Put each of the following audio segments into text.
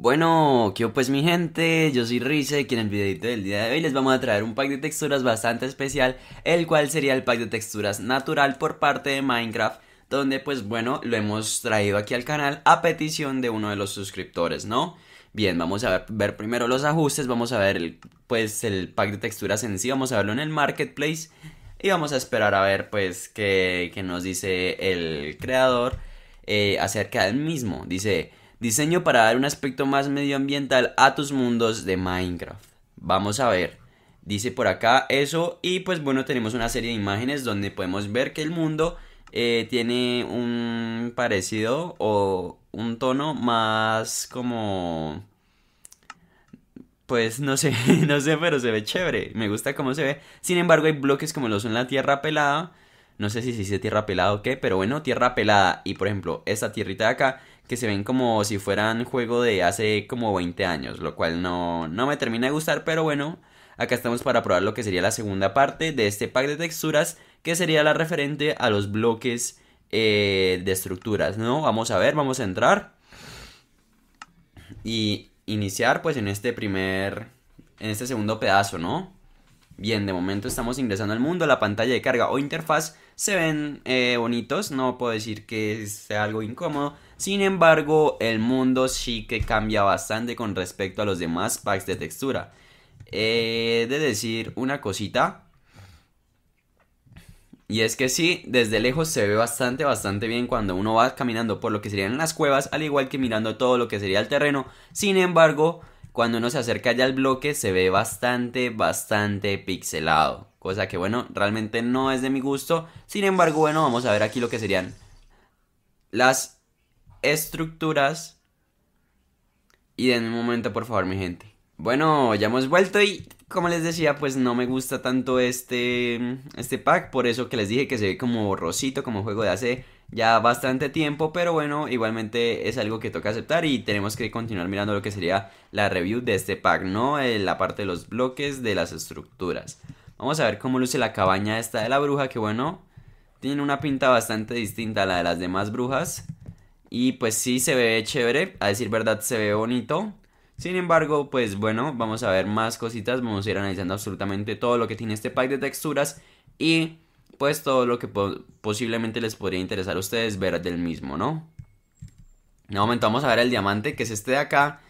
Bueno, ¿qué pues mi gente? Yo soy Rizek y en el videito del día de hoy les vamos a traer un pack de texturas bastante especial, el cual sería el pack de texturas natural por parte de Minecraft, donde pues bueno, lo hemos traído aquí al canal a petición de uno de los suscriptores, ¿no? Bien, vamos a ver primero los ajustes, vamos a ver el pack de texturas en sí, vamos a verlo en el Marketplace y vamos a esperar a ver pues qué nos dice el creador acerca del mismo. Dice: diseño para dar un aspecto más medioambiental a tus mundos de Minecraft. Vamos a ver, dice por acá eso y pues bueno, tenemos una serie de imágenes donde podemos ver que el mundo tiene un parecido o un tono más como... pues no sé, pero se ve chévere, me gusta cómo se ve. Sin embargo hay bloques como lo son la tierra pelada, no sé si se dice tierra pelada o qué, pero bueno, tierra pelada y por ejemplo esta tierrita de acá, que se ven como si fueran juego de hace como 20 años, lo cual no me termina de gustar, pero bueno, acá estamos para probar lo que sería la segunda parte de este pack de texturas, que sería la referente a los bloques de estructuras, ¿no? Vamos a ver, vamos a entrar y iniciar pues en este segundo pedazo, ¿no? Bien, de momento estamos ingresando al mundo, la pantalla de carga o interfaz se ven bonitos, no puedo decir que sea algo incómodo. Sin embargo, el mundo sí que cambia bastante con respecto a los demás packs de textura. He de decir una cosita, y es que sí, desde lejos se ve bastante bien cuando uno va caminando por lo que serían las cuevas, al igual que mirando todo lo que sería el terreno. Sin embargo, cuando uno se acerca ya al bloque se ve bastante pixelado, cosa que bueno, realmente no es de mi gusto. Sin embargo, bueno, vamos a ver aquí lo que serían las estructuras y denme un momento por favor mi gente. Bueno, ya hemos vuelto y como les decía pues no me gusta tanto este pack, por eso que les dije que se ve como borrosito, como juego de hace ya bastante tiempo, pero bueno, igualmente es algo que toca aceptar y tenemos que continuar mirando lo que sería la review de este pack, ¿no? La parte de los bloques, de las estructuras. Vamos a ver cómo luce la cabaña esta de la bruja, que bueno, tiene una pinta bastante distinta a la de las demás brujas. Y pues sí, se ve chévere, a decir verdad se ve bonito. Sin embargo, pues bueno, vamos a ver más cositas, vamos a ir analizando absolutamente todo lo que tiene este pack de texturas y... pues todo lo que posiblemente les podría interesar a ustedes ver del mismo, ¿no? De momento vamos a ver el diamante, que es este de acá.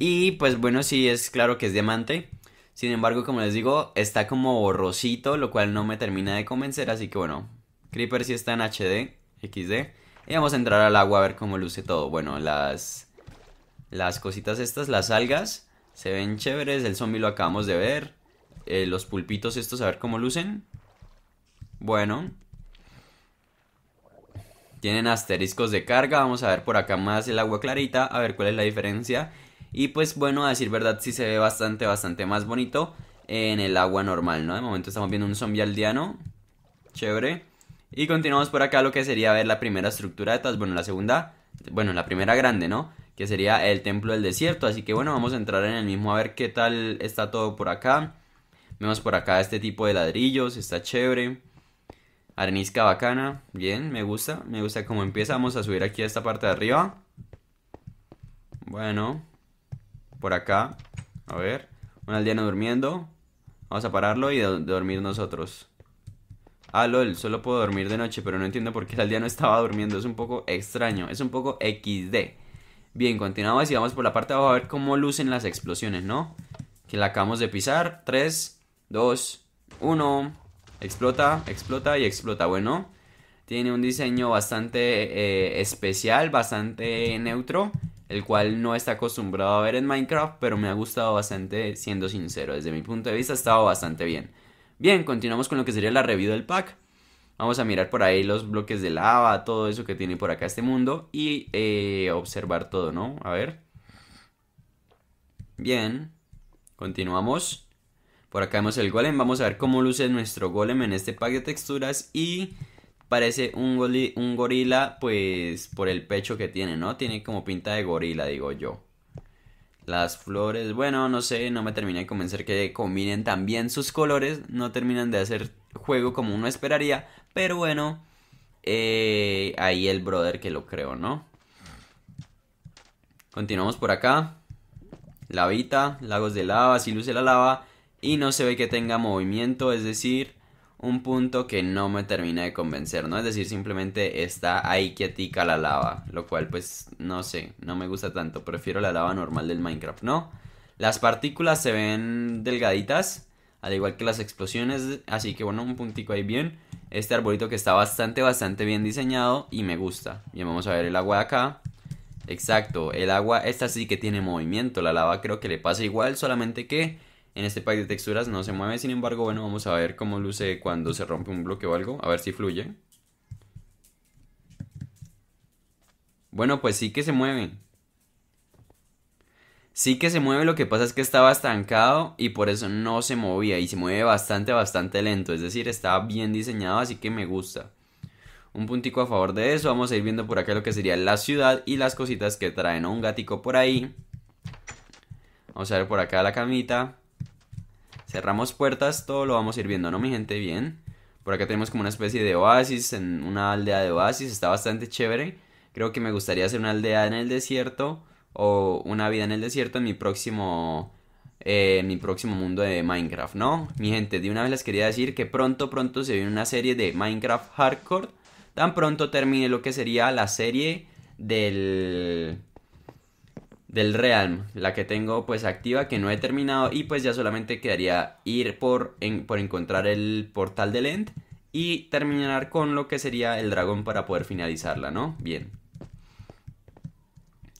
Y pues bueno, sí, es claro que es diamante. Sin embargo, como les digo, está como borrosito, lo cual no me termina de convencer. Así que bueno, Creeper sí está en HD, XD. Y vamos a entrar al agua a ver cómo luce todo. Bueno, las cositas estas, las algas, se ven chéveres. El zombie lo acabamos de ver. Los pulpitos estos, a ver cómo lucen. Bueno, tienen asteriscos de carga, vamos a ver por acá más el agua clarita, a ver cuál es la diferencia. Y pues bueno, a decir verdad sí se ve bastante más bonito en el agua normal, ¿no? De momento estamos viendo un zombie aldeano, chévere. Y continuamos por acá lo que sería ver la primera estructura de estas, bueno, la primera grande, ¿no? Que sería el templo del desierto, así que bueno, vamos a entrar en el mismo a ver qué tal está todo por acá. Vemos por acá este tipo de ladrillos, está chévere. Arenisca bacana, bien, me gusta cómo empieza. Vamos a subir aquí a esta parte de arriba. Bueno, por acá, a ver, un aldeano durmiendo. Vamos a pararlo y dormir nosotros. Ah, lol, solo puedo dormir de noche, pero no entiendo por qué el aldeano estaba durmiendo, es un poco extraño, es un poco XD. Bien, continuamos y vamos por la parte de abajo a ver cómo lucen las explosiones, ¿no? Que la acabamos de pisar, 3, 2, 1... explota, explota y explota. Bueno, tiene un diseño bastante especial, bastante neutro, el cual no está acostumbrado a ver en Minecraft, pero me ha gustado bastante, siendo sincero. Desde mi punto de vista ha estado bastante bien. Bien, continuamos con lo que sería la review del pack. Vamos a mirar por ahí los bloques de lava, todo eso que tiene por acá este mundo y observar todo, ¿no? A ver. Bien, continuamos. Por acá vemos el golem, vamos a ver cómo luce nuestro golem en este pack de texturas y parece un gorila pues por el pecho que tiene, ¿no? Tiene como pinta de gorila, digo yo. Las flores, bueno, no sé, no me termina de convencer que combinen tan bien sus colores, no terminan de hacer juego como uno esperaría, pero bueno, ahí el brother que lo creo, ¿no? Continuamos por acá, lavita, lagos de lava, si luce la lava y no se ve que tenga movimiento, es decir, un punto que no me termina de convencer, ¿no? Es decir, simplemente está ahí quietica la lava, lo cual pues no sé, no me gusta tanto, prefiero la lava normal del Minecraft, ¿no? Las partículas se ven delgaditas, al igual que las explosiones, así que bueno, un puntico ahí bien. Este arbolito que está bastante bien diseñado y me gusta. Bien, vamos a ver el agua de acá. Exacto, el agua, esta sí que tiene movimiento, la lava creo que le pasa igual, solamente que en este pack de texturas no se mueve, sin embargo, bueno, vamos a ver cómo luce cuando se rompe un bloque o algo, a ver si fluye. Bueno, pues sí que se mueve. Sí que se mueve, lo que pasa es que estaba estancado y por eso no se movía, y se mueve bastante lento, es decir, está bien diseñado, así que me gusta. Un puntico a favor de eso. Vamos a ir viendo por acá lo que sería la ciudad y las cositas que traen, un gatico por ahí. Vamos a ver por acá la camita. Cerramos puertas, todo lo vamos a ir viendo, ¿no, mi gente? Bien. Por acá tenemos como una especie de oasis, en una aldea de oasis, está bastante chévere. Creo que me gustaría hacer una aldea en el desierto o una vida en el desierto en mi próximo mundo de Minecraft, ¿no? Mi gente, de una vez les quería decir que pronto se viene una serie de Minecraft Hardcore. Tan pronto termine lo que sería la serie del Realm, la que tengo pues activa, que no he terminado, y pues ya solamente quedaría ir por encontrar el portal del End y terminar con lo que sería el dragón para poder finalizarla, ¿no? Bien.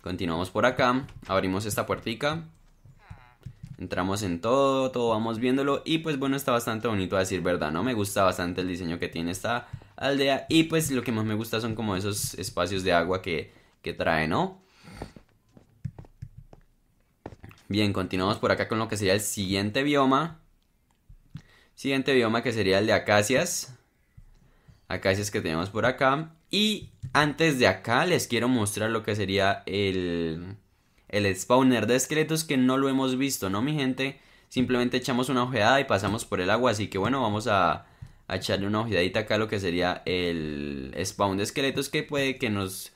Continuamos por acá, abrimos esta puertica, entramos en todo vamos viéndolo y pues bueno, está bastante bonito a decir verdad, ¿no? Me gusta bastante el diseño que tiene esta aldea y pues lo que más me gusta son como esos espacios de agua que trae, ¿no? Bien, continuamos por acá con lo que sería el siguiente bioma. Siguiente bioma que sería el de acacias. Acacias que tenemos por acá. Y antes de acá les quiero mostrar lo que sería el spawner de esqueletos que no lo hemos visto, ¿no, mi gente? Simplemente echamos una ojeada y pasamos por el agua. Así que bueno, vamos a echarle una ojeadita acá a lo que sería el spawn de esqueletos que puede que nos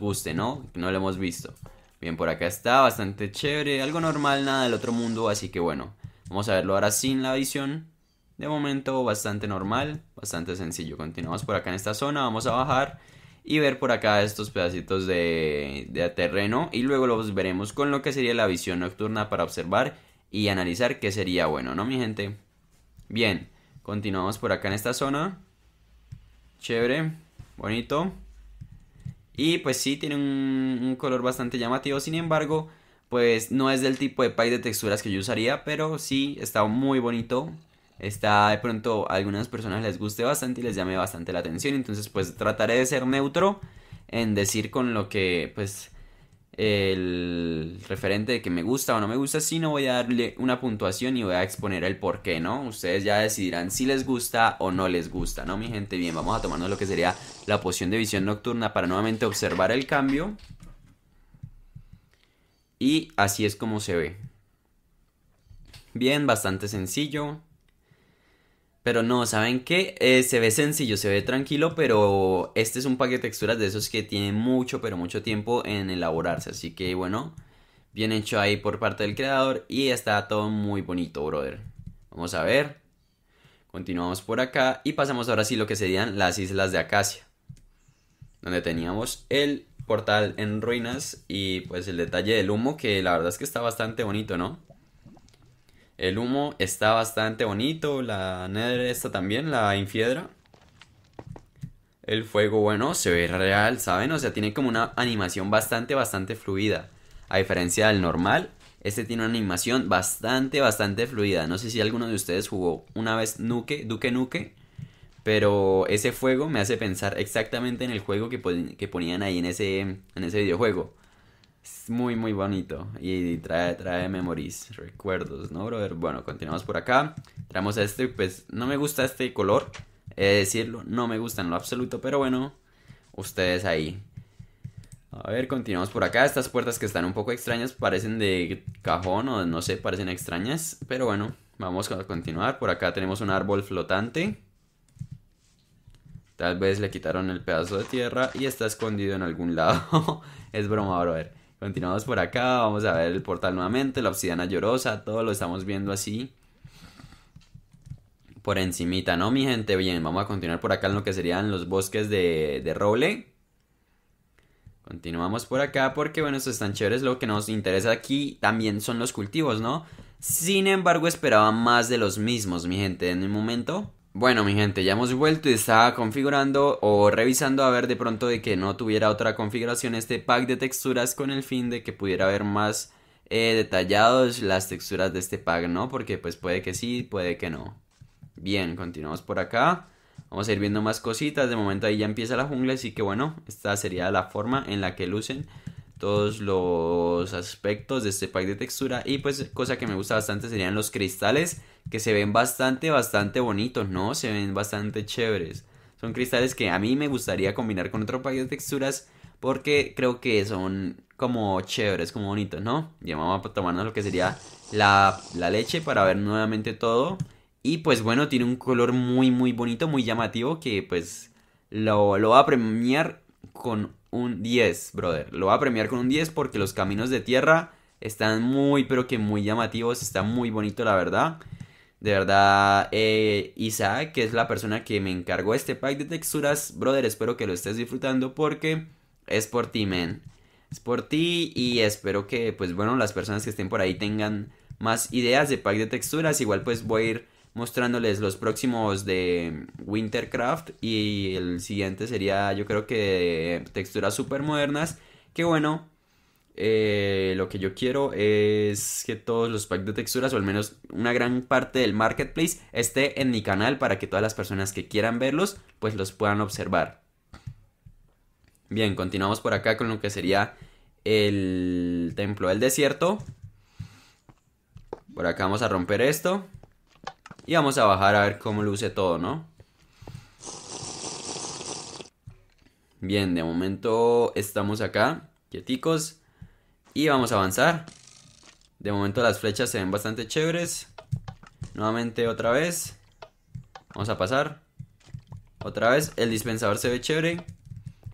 guste, ¿no? No lo hemos visto. Bien, por acá está, bastante chévere, algo normal, nada del otro mundo, así que bueno, vamos a verlo ahora sin la visión. De momento bastante normal, bastante sencillo. Continuamos por acá en esta zona, vamos a bajar y ver por acá estos pedacitos de terreno y luego los veremos con lo que sería la visión nocturna para observar y analizar qué sería bueno, ¿no, mi gente? Bien, continuamos por acá en esta zona, chévere, bonito. Y pues sí, tiene un color bastante llamativo, sin embargo, pues no es del tipo de pack de texturas que yo usaría, pero sí, está muy bonito. Está, de pronto, a algunas personas les guste bastante y les llame bastante la atención, entonces pues trataré de ser neutro en decir con lo que, pues, el referente de que me gusta o no me gusta, sino voy a darle una puntuación y voy a exponer el por qué, ¿no? Ustedes ya decidirán si les gusta o no les gusta, ¿no, mi gente? Bien, vamos a tomarnos lo que sería la poción de visión nocturna para nuevamente observar el cambio. Y así es como se ve. Bien, bastante sencillo. Pero no, ¿saben qué? Se ve sencillo, se ve tranquilo, pero este es un pack de texturas de esos que tienen mucho, pero mucho tiempo en elaborarse. Así que, bueno, bien hecho ahí por parte del creador y está todo muy bonito, brother. Vamos a ver. Continuamos por acá y pasamos ahora sí lo que serían las islas de Acacia. Donde teníamos el portal en ruinas y pues el detalle del humo, que la verdad es que está bastante bonito, ¿no? El humo está bastante bonito, la nether esta también, la infiedra. El fuego, bueno, se ve real, ¿saben? O sea, tiene como una animación bastante fluida. A diferencia del normal, este tiene una animación bastante fluida. No sé si alguno de ustedes jugó una vez Duke Nuke, pero ese fuego me hace pensar exactamente en el juego que ponían ahí en ese videojuego. Es muy bonito y trae memories, recuerdos, ¿no, brother? Bueno, continuamos por acá. Traemos este, pues no me gusta este color, he de decirlo, no me gusta en lo absoluto, pero bueno, ustedes ahí. A ver, continuamos por acá. Estas puertas que están un poco extrañas, parecen de cajón o no sé, parecen extrañas, pero bueno, vamos a continuar. Por acá tenemos un árbol flotante. Tal vez le quitaron el pedazo de tierra y está escondido en algún lado. Es broma, brother. Continuamos por acá, vamos a ver el portal nuevamente, la obsidiana llorosa, todo lo estamos viendo así por encimita, ¿no, mi gente? Bien, vamos a continuar por acá en lo que serían los bosques de roble. Continuamos por acá porque, bueno, estos están chéveres. Lo que nos interesa aquí también son los cultivos, ¿no? Sin embargo, esperaba más de los mismos, mi gente, en un momento. Bueno, mi gente, ya hemos vuelto y estaba configurando o revisando a ver de pronto de que no tuviera otra configuración este pack de texturas con el fin de que pudiera ver más detallados las texturas de este pack, ¿no? Porque pues puede que sí, puede que no. Bien, continuamos por acá. Vamos a ir viendo más cositas. De momento ahí ya empieza la jungla, así que bueno, esta sería la forma en la que lucen todos los aspectos de este pack de textura. Y pues cosa que me gusta bastante serían los cristales, que se ven bastante bonitos, ¿no? Se ven bastante chéveres. Son cristales que a mí me gustaría combinar con otro pack de texturas porque creo que son como chéveres, como bonitos, ¿no? Ya vamos a tomarnos lo que sería la leche para ver nuevamente todo. Y pues bueno, tiene un color muy bonito, muy llamativo, que pues lo va a premiar con un 10, brother. Lo va a premiar con un 10 porque los caminos de tierra están muy, pero que muy llamativos. Está muy bonito, la verdad. De verdad, Isaac, que es la persona que me encargó este pack de texturas, brother, espero que lo estés disfrutando porque es por ti, man. Es por ti y espero que, pues bueno, las personas que estén por ahí tengan más ideas de pack de texturas. Igual pues voy a ir mostrándoles los próximos de Wintercraft y el siguiente sería, yo creo que texturas super modernas. Que bueno, lo que yo quiero es que todos los packs de texturas, o al menos una gran parte del Marketplace, esté en mi canal para que todas las personas que quieran verlos, pues los puedan observar. Bien, continuamos por acá con lo que sería el templo del desierto. Por acá vamos a romper esto y vamos a bajar a ver cómo luce todo, ¿no? Bien, de momento estamos acá, quieticos. Y vamos a avanzar. De momento las flechas se ven bastante chéveres. Nuevamente otra vez. Vamos a pasar. Otra vez. El dispensador se ve chévere.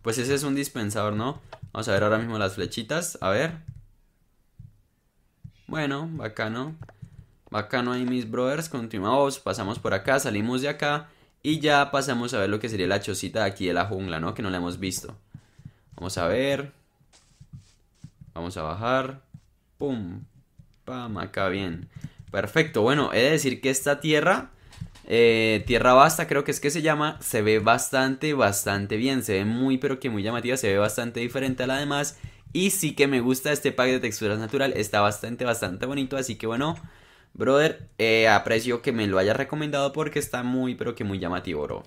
Pues ese es un dispensador, ¿no? Vamos a ver ahora mismo las flechitas. A ver. Bueno, bacano. Bacano ahí, mis brothers. Continuamos. Pasamos por acá. Salimos de acá. Y ya pasamos a ver lo que sería la chocita de aquí de la jungla, ¿no? Que no la hemos visto. Vamos a ver. Vamos a bajar. Pum. Pam. Acá bien. Perfecto. Bueno, he de decir que esta tierra, tierra basta, creo que es que se llama, se ve bastante bien. Se ve muy, pero que muy llamativa. Se ve bastante diferente a la demás. Y sí que me gusta este pack de texturas natural. Está bastante bonito. Así que bueno, brother, aprecio que me lo hayas recomendado porque está muy, pero que muy llamativo, bro.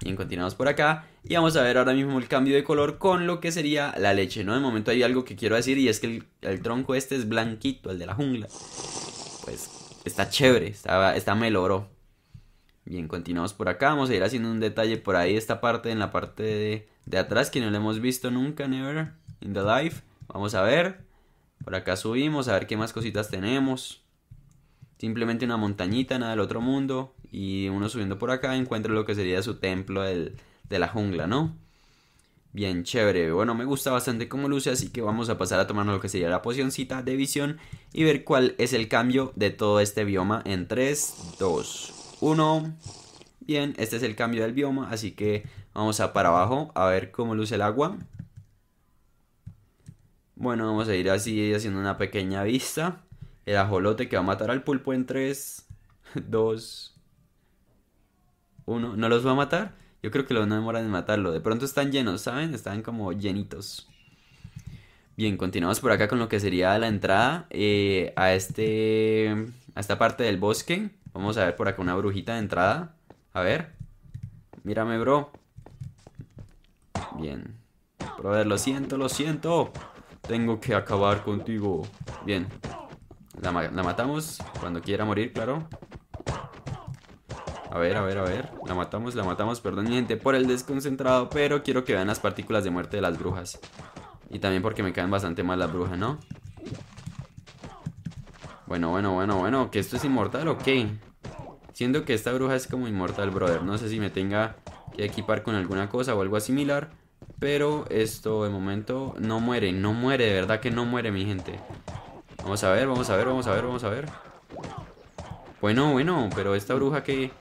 Bien, continuamos por acá y vamos a ver ahora mismo el cambio de color con lo que sería la leche, ¿no? De momento hay algo que quiero decir y es que el tronco este es blanquito, el de la jungla. Pues está chévere, está melo, bro. Bien, continuamos por acá, vamos a ir haciendo un detalle por ahí, esta parte, en la parte de atrás que no la hemos visto nunca, never in the life. Vamos a ver, por acá subimos, a ver qué más cositas tenemos. Simplemente una montañita, nada del otro mundo. Y uno subiendo por acá encuentra lo que sería su templo de la jungla, ¿no? Bien, chévere. Bueno, me gusta bastante cómo luce, así que vamos a pasar a tomarnos lo que sería la pocioncita de visión y ver cuál es el cambio de todo este bioma en 3, 2, 1. Bien, este es el cambio del bioma, así que vamos a para abajo a ver cómo luce el agua. Bueno, vamos a ir así haciendo una pequeña vista. El ajolote que va a matar al pulpo en 3, 2, 1. ¿No los va a matar? Yo creo que no demoran en matarlo. De pronto están llenos, ¿saben? Están como llenitos. Bien, continuamos por acá con lo que sería la entrada a esta parte del bosque. Vamos a ver por acá una brujita de entrada. A ver. Mírame, bro. Bien. Brother, lo siento, lo siento. Tengo que acabar contigo. Bien. La matamos cuando quiera morir, claro. A ver. La matamos. Perdón, mi gente, por el desconcentrado. Pero quiero que vean las partículas de muerte de las brujas. Y también porque me caen bastante mal las brujas, ¿no? Bueno. ¿Que esto es inmortal o qué? Siendo que esta bruja es como inmortal, brother. No sé si me tenga que equipar con alguna cosa o algo similar. Pero esto de momento no muere, no muere, de verdad que no muere, mi gente. Vamos a ver, vamos a ver, vamos a ver, vamos a ver. Bueno, pero esta bruja que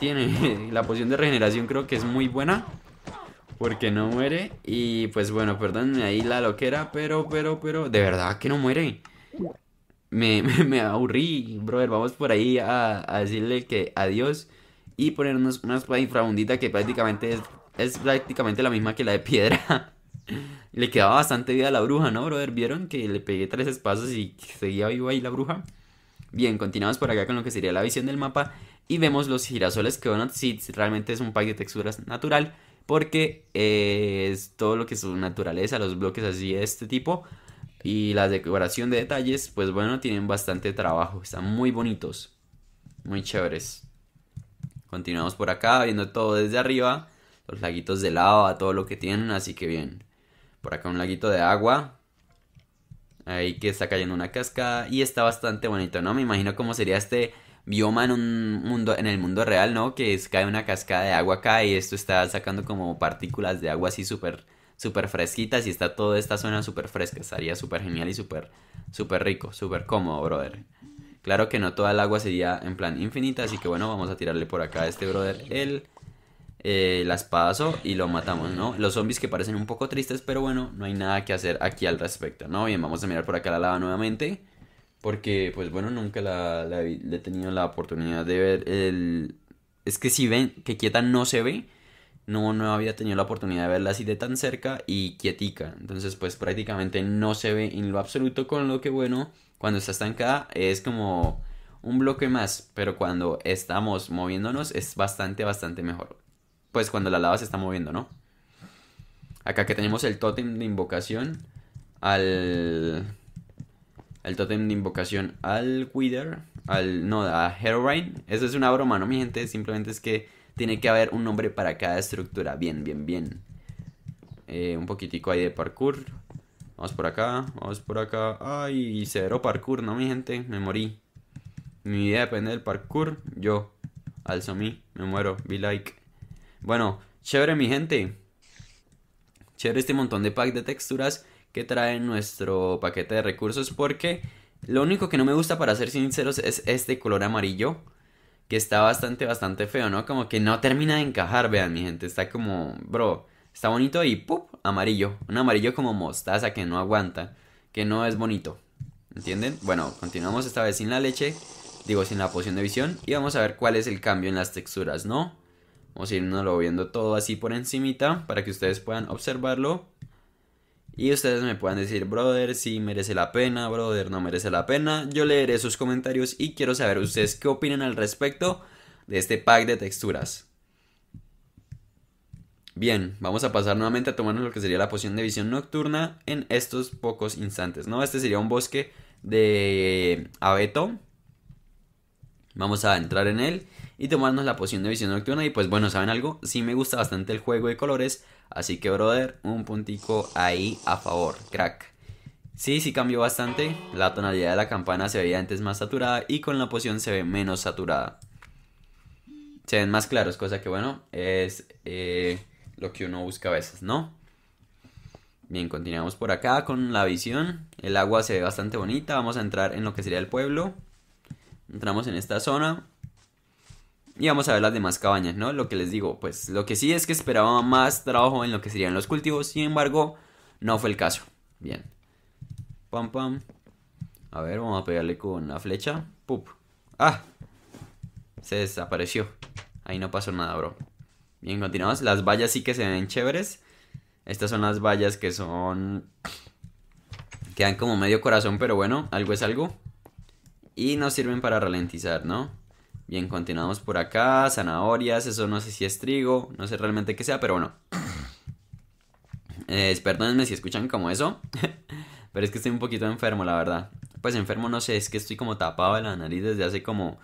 tiene la poción de regeneración creo que es muy buena, porque no muere. Y pues bueno, perdónenme ahí la loquera, pero, de verdad que no muere. Me aburrí, brother. Vamos por ahí a decirle que adiós y ponernos una espada infrabundita que prácticamente es prácticamente la misma que la de piedra. Le quedaba bastante vida a la bruja, ¿no, brother? ¿Vieron que le pegué 3 espadas y seguía viva ahí la bruja? Bien, continuamos por acá con lo que sería la visión del mapa. Y vemos los girasoles que Donut Seeds. Realmente es un pack de texturas natural, porque es todo lo que es su naturaleza, los bloques así de este tipo. Y la decoración de detalles, pues bueno, tienen bastante trabajo. Están muy bonitos, muy chéveres. Continuamos por acá, viendo todo desde arriba. Los laguitos de lava, todo lo que tienen, así que bien. Por acá un laguito de agua. Ahí que está cayendo una cascada. Y está bastante bonito, ¿no? Me imagino cómo sería este bioma en un mundo, en el mundo real, ¿no? Que cae una cascada de agua acá y esto está sacando como partículas de agua así súper fresquitas. Y está toda esta zona súper fresca. Estaría súper genial y súper rico, súper cómodo, brother. Claro que no toda el agua sería en plan infinita. Así que bueno, vamos a tirarle por acá a este brother la espadazo y lo matamos, ¿no? Los zombies que parecen un poco tristes, pero bueno, no hay nada que hacer aquí al respecto, ¿no? Bien, vamos a mirar por acá la lava nuevamente, porque pues bueno, nunca le he tenido la oportunidad de ver el... Es que si ven que quieta no se ve, no había tenido la oportunidad de verla así de tan cerca y quietica. Entonces pues prácticamente no se ve en lo absoluto, con lo que bueno, cuando está estancada es como un bloque más, pero cuando estamos moviéndonos es bastante mejor. Pues cuando la lava se está moviendo, ¿no? Acá que tenemos el tótem de invocación al... El tótem de invocación al Wither. A Herobrine. Eso es una broma, ¿no, mi gente? Simplemente es que tiene que haber un nombre para cada estructura. Bien. Un poquitico ahí de parkour. Vamos por acá, vamos por acá. Ay, severo parkour, ¿no, mi gente? Me morí. Mi vida depende del parkour. Yo, alzo mi, me muero. Be like. Bueno, chévere, mi gente. Chévere este montón de pack de texturas que trae nuestro paquete de recursos, porque lo único que no me gusta, para ser sinceros, es este color amarillo, que está bastante feo, ¿no? Como que no termina de encajar, vean, mi gente. Está como, bro, está bonito y ¡pup! Amarillo. Un amarillo como mostaza que no aguanta, que no es bonito, ¿entienden? Bueno, continuamos esta vez sin la leche, digo, sin la poción de visión, y vamos a ver cuál es el cambio en las texturas, ¿no? Vamos a irnoslo viendo todo así por encimita para que ustedes puedan observarlo. Y ustedes me puedan decir, brother, si merece la pena, brother, no merece la pena. Yo leeré sus comentarios y quiero saber ustedes qué opinan al respecto de este pack de texturas. Bien, vamos a pasar nuevamente a tomarnos lo que sería la poción de visión nocturna en estos pocos instantes, ¿no? Este sería un bosque de abeto. Vamos a entrar en él y tomarnos la poción de visión nocturna. Y pues bueno, ¿saben algo? Sí me gusta bastante el juego de colores. Así que, brother, un puntico ahí a favor, crack. Sí cambió bastante. La tonalidad de la campana se veía antes más saturada y con la poción se ve menos saturada. Se ven más claros, cosa que bueno, es lo que uno busca a veces, ¿no? Bien, continuamos por acá con la visión. El agua se ve bastante bonita. Vamos a entrar en lo que sería el pueblo. Entramos en esta zona y vamos a ver las demás cabañas, ¿no? Lo que les digo, pues lo que sí es que esperaba más trabajo en lo que serían los cultivos. Sin embargo, no fue el caso. Bien. Pam. A ver, vamos a pegarle con la flecha. ¡Pup! ¡Ah! Se desapareció. Ahí no pasó nada, bro. Bien, continuamos. Las vallas sí que se ven chéveres. Estas son las vallas que son... Quedan como medio corazón, pero bueno, algo es algo. Y nos sirven para ralentizar, ¿no? Bien, continuamos por acá. Zanahorias, eso no sé si es trigo, no sé realmente qué sea, pero bueno. Perdónenme si escuchan como eso. Pero es que estoy un poquito enfermo, la verdad. Pues enfermo no sé, es que estoy como tapado de la nariz desde hace como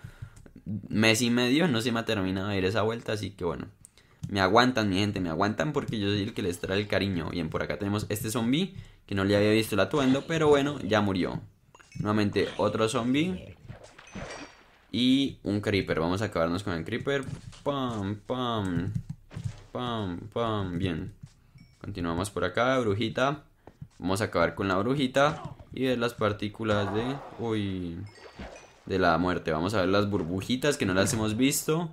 mes y medio. No se me ha terminado de ir esa vuelta, así que bueno. Me aguantan, mi gente, me aguantan porque yo soy el que les trae el cariño. Bien, por acá tenemos este zombie que no le había visto el atuendo, pero bueno, ya murió. Nuevamente otro zombie y un creeper. Vamos a acabarnos con el creeper. Pam, pam. Bien. Continuamos por acá, brujita. Vamos a acabar con la brujita y ver las partículas de... Uy... de la muerte. Vamos a ver las burbujitas que no las hemos visto.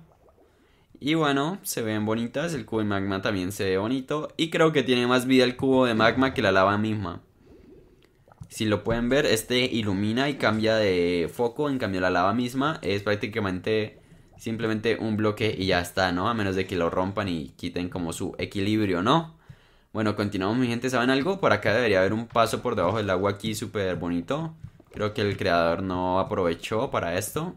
Y bueno, se ven bonitas. El cubo de magma también se ve bonito. Y creo que tiene más vida el cubo de magma que la lava misma. Si lo pueden ver, este ilumina y cambia de foco. En cambio la lava misma es prácticamente simplemente un bloque y ya está, ¿no? A menos de que lo rompan y quiten como su equilibrio, ¿no? Bueno, continuamos, mi gente. ¿Saben algo? Por acá debería haber un paso por debajo del agua aquí súper bonito. Creo que el creador no aprovechó para esto.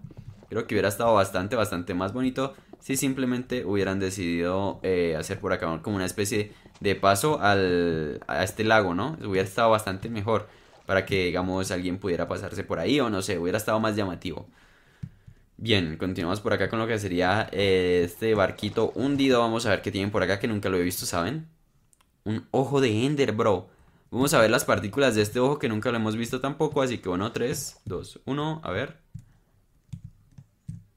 Creo que hubiera estado bastante más bonito si simplemente hubieran decidido hacer por acá como una especie de paso a este lago, ¿no? Hubiera estado bastante mejor para que, digamos, alguien pudiera pasarse por ahí o no sé, hubiera estado más llamativo. Bien, continuamos por acá con lo que sería este barquito hundido. Vamos a ver qué tienen por acá que nunca lo he visto, ¿saben? Un ojo de Ender, bro. Vamos a ver las partículas de este ojo que nunca lo hemos visto tampoco. Así que bueno, 3, 2, 1, a ver.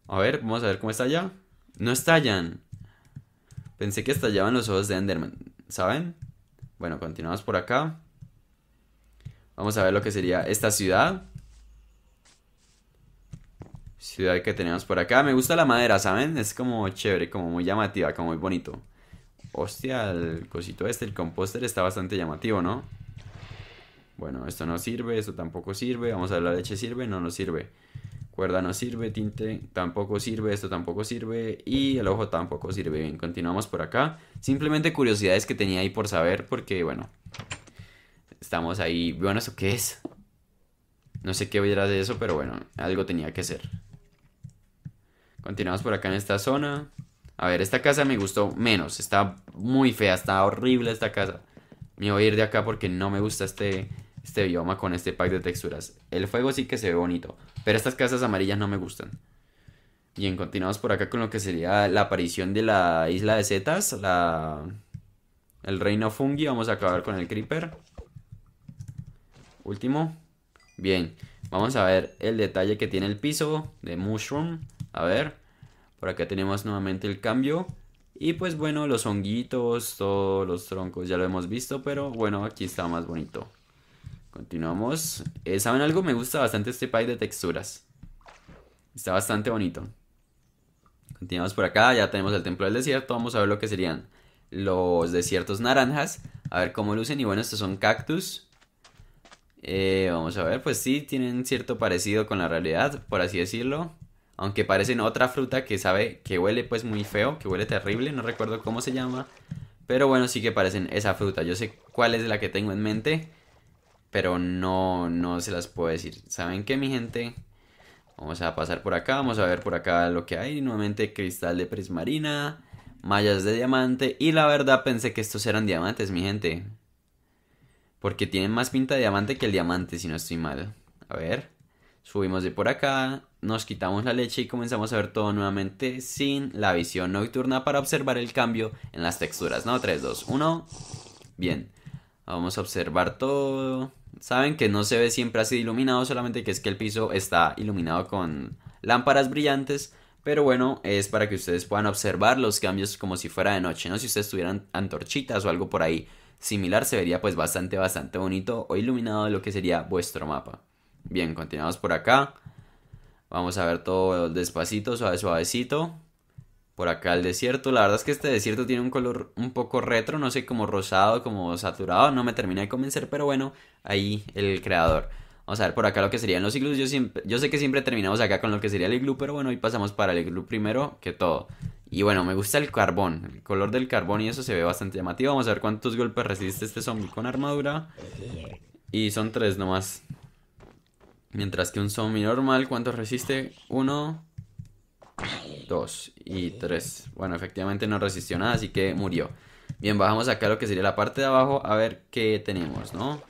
A ver, vamos a ver cómo estalla. No estallan. Pensé que estallaban los ojos de Enderman, ¿saben? Bueno, continuamos por acá. Vamos a ver lo que sería esta ciudad. Ciudad que tenemos por acá. Me gusta la madera, ¿saben? Es como chévere, como muy llamativa, como muy bonito. Hostia, el cosito este, el composter está bastante llamativo, ¿no? Bueno, esto no sirve, esto tampoco sirve. Vamos a ver, la leche sirve, no nos sirve. Cuerda no sirve, tinte tampoco sirve, esto tampoco sirve. Y el ojo tampoco sirve. Bien, continuamos por acá. Simplemente curiosidades que tenía ahí por saber, porque bueno, estamos ahí. Bueno, ¿eso qué es? No sé qué hubiera de eso, pero bueno, algo tenía que ser. Continuamos por acá en esta zona. A ver, esta casa me gustó menos. Está muy fea, está horrible esta casa. Me voy a ir de acá porque no me gusta este bioma con este pack de texturas. El fuego sí que se ve bonito, pero estas casas amarillas no me gustan. Bien, continuamos por acá con lo que sería la aparición de la isla de setas, el reino fungi. Vamos a acabar con el creeper. Último. Bien, vamos a ver el detalle que tiene el piso de mushroom. A ver. Por acá tenemos nuevamente el cambio. Y pues bueno, los honguitos, todos los troncos ya lo hemos visto. Pero bueno, aquí está más bonito. Continuamos. ¿Saben algo? Me gusta bastante este pack de texturas. Está bastante bonito. Continuamos por acá. Ya tenemos el templo del desierto. Vamos a ver lo que serían los desiertos naranjas. A ver cómo lucen. Y bueno, estos son cactus. Vamos a ver. Pues sí, tienen cierto parecido con la realidad, por así decirlo. Aunque parecen otra fruta que sabe que huele pues muy feo, que huele terrible, no recuerdo cómo se llama. Pero bueno, sí que parecen esa fruta. Yo sé cuál es la que tengo en mente, pero no se las puedo decir. ¿Saben qué, mi gente? Vamos a pasar por acá, vamos a ver por acá lo que hay. Nuevamente cristal de prismarina, mallas de diamante. Y la verdad pensé que estos eran diamantes, mi gente. Porque tienen más pinta de diamante que el diamante, si no estoy mal. A ver, subimos de por acá. Nos quitamos la leche y comenzamos a ver todo nuevamente sin la visión nocturna para observar el cambio en las texturas, ¿no? 3, 2, 1. Bien. Vamos a observar todo. Saben que no se ve siempre así iluminado, solamente que es que el piso está iluminado con lámparas brillantes. Pero bueno, es para que ustedes puedan observar los cambios como si fuera de noche, ¿no? Si ustedes tuvieran antorchitas o algo por ahí similar, se vería pues bastante bonito o iluminado lo que sería vuestro mapa. Bien, continuamos por acá. Vamos a ver todo despacito, suavecito. Por acá el desierto. La verdad es que este desierto tiene un color un poco retro. No sé, como rosado, como saturado. No me termina de convencer, pero bueno, ahí el creador. Vamos a ver por acá lo que serían los iglús. Yo sé que siempre terminamos acá con lo que sería el iglú, pero bueno, hoy pasamos para el iglú primero que todo. Y bueno, me gusta el carbón. El color del carbón y eso se ve bastante llamativo. Vamos a ver cuántos golpes resiste este zombie con armadura. Y son 3 nomás. Mientras que un zombie normal, ¿cuánto resiste? 1, 2 y 3. Bueno, efectivamente no resistió nada, así que murió. Bien, bajamos acá lo que sería la parte de abajo a ver qué tenemos, ¿no?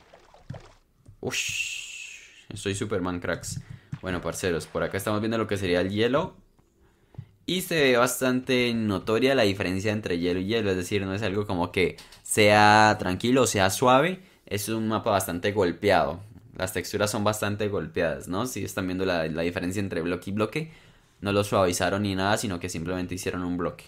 Ush, soy Superman, cracks. Bueno, parceros, por acá estamos viendo lo que sería el hielo. Y se ve bastante notoria la diferencia entre hielo y hielo. Es decir, no es algo como que sea tranquilo o sea suave. Es un mapa bastante golpeado. Las texturas son bastante golpeadas, ¿no? Si están viendo la diferencia entre bloque y bloque, no lo suavizaron ni nada, sino que simplemente hicieron un bloque.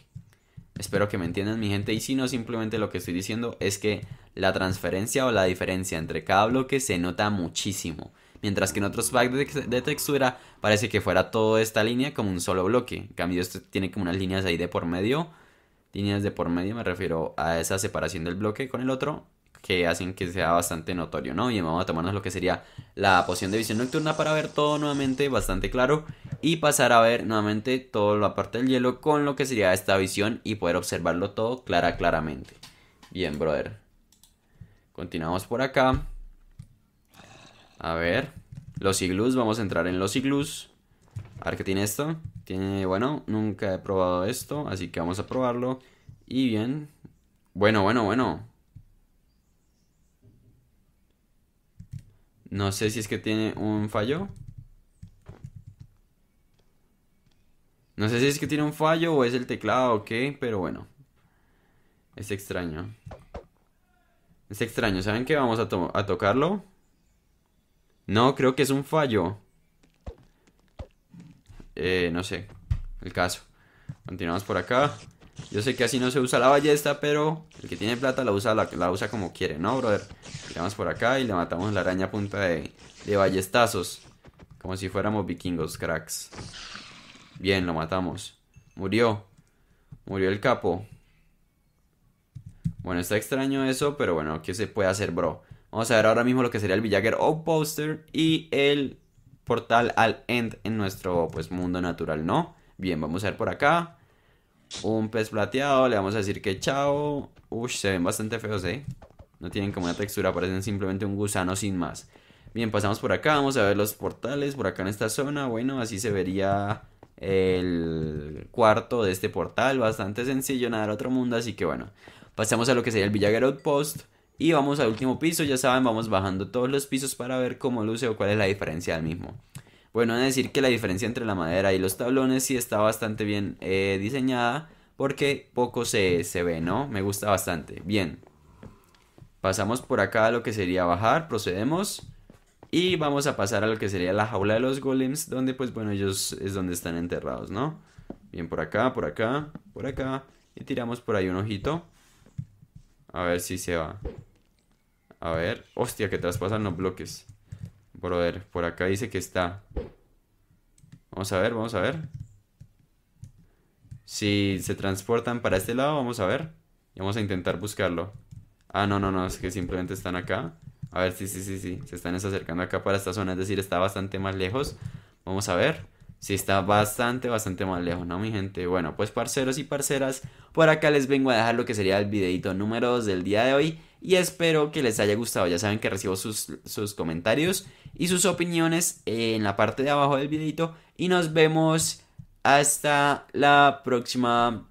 Espero que me entiendan, mi gente. Y si no, simplemente lo que estoy diciendo es que la transferencia o la diferencia entre cada bloque se nota muchísimo. Mientras que en otros packs de textura parece que fuera toda esta línea como un solo bloque. En cambio, esto tiene como unas líneas ahí de por medio. Líneas de por medio, me refiero a esa separación del bloque con el otro, que hacen que sea bastante notorio, ¿no? Y vamos a tomarnos lo que sería la poción de visión nocturna para ver todo nuevamente bastante claro. Y pasar a ver nuevamente toda la parte del hielo con lo que sería esta visión y poder observarlo todo claramente. Bien, brother. Continuamos por acá. A ver, los iglús, vamos a entrar en los iglús. A ver qué tiene esto. Tiene, bueno, nunca he probado esto, así que vamos a probarlo. Y bien. Bueno. No sé si es que tiene un fallo. No sé si es que tiene un fallo o es el teclado o qué, pero bueno. Es extraño. Es extraño, ¿saben qué? Vamos a tocarlo. No, creo que es un fallo. No sé, el caso. Continuamos por acá. Yo sé que así no se usa la ballesta, pero el que tiene plata la usa como quiere, ¿no, brother? Vamos por acá y le matamos la araña a punta de ballestazos. Como si fuéramos vikingos, cracks. Bien, lo matamos. Murió. Murió el capo. Bueno, está extraño eso, pero bueno, ¿qué se puede hacer, bro? Vamos a ver ahora mismo lo que sería el Villager Outpost y el portal al End en nuestro, pues, mundo natural, ¿no? Bien, vamos a ver por acá. Un pez plateado, le vamos a decir que chao. Uy, se ven bastante feos, ¿eh? No tienen como una textura, parecen simplemente un gusano sin más. Bien, pasamos por acá, vamos a ver los portales por acá en esta zona. Bueno, así se vería el cuarto de este portal, bastante sencillo, nada del otro mundo, así que bueno. Pasamos a lo que sería el Villager Outpost y vamos al último piso, ya saben, vamos bajando todos los pisos para ver cómo luce o cuál es la diferencia del mismo. Bueno, he de decir que la diferencia entre la madera y los tablones sí está bastante bien diseñada porque poco se ve, ¿no? Me gusta bastante, bien. Pasamos por acá a lo que sería bajar, procedemos y vamos a pasar a lo que sería la jaula de los golems, donde pues bueno, ellos es donde están enterrados, ¿no? Bien, por acá y tiramos por ahí un ojito. A ver si se va. A ver, hostia, que traspasan los bloques. Brother, por acá dice que está. Vamos a ver. Si se transportan para este lado, vamos a ver. Y vamos a intentar buscarlo. Ah, no, es que simplemente están acá. A ver, sí, se están acercando acá para esta zona, es decir, está bastante más lejos. Vamos a ver. Sí, está bastante más lejos, ¿no, mi gente? Bueno, pues parceros y parceras, por acá les vengo a dejar lo que sería el videito número 2 del día de hoy. Y espero que les haya gustado, ya saben que recibo sus comentarios y sus opiniones en la parte de abajo del videito. Y nos vemos hasta la próxima.